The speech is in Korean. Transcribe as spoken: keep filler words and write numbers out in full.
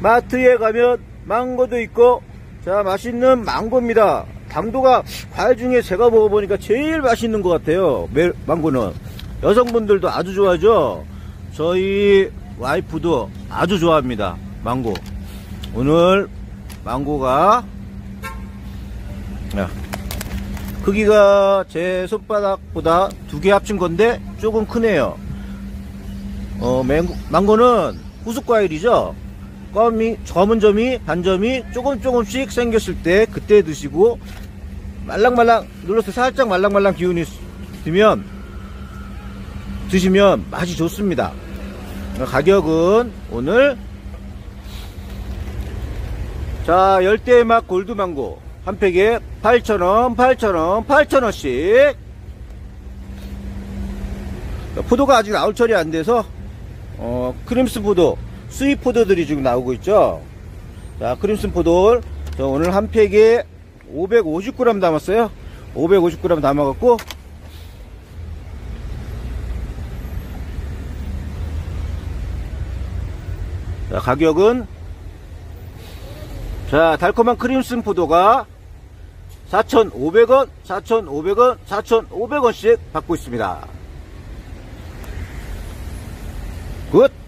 마트에 가면 망고도 있고, 자, 맛있는 망고입니다. 당도가 과일 중에 제가 먹어보니까 제일 맛있는 것 같아요. 매, 망고는 여성분들도 아주 좋아하죠. 저희 와이프도 아주 좋아합니다. 망고. 오늘 망고가 크기가 제 손바닥보다 두 개 합친 건데 조금 크네요. 어, 망고, 망고는 후숙과일이죠. 검이, 검은 점이, 반점이 조금 조금씩 생겼을 때 그때 드시고, 말랑말랑 눌러서 살짝 말랑말랑 기운이 드면 드시면 맛이 좋습니다. 가격은 오늘, 자, 열대의 맛 골드망고 한 팩에 팔천 원, 팔천 원, 팔천 원씩. 포도가 아직 아울철이 안 돼서 어, 크림슨 포도, 수입 포도들이 지금 나오고 있죠. 자, 크림슨 포도 오늘 한 팩에 오백오십 그램 담았어요. 오백오십 그램 담아갖고 자, 가격은, 자, 달콤한 크림슨 포도가 사천오백 원, 사천오백 원, 사천오백 원씩 받고 있습니다. 굿!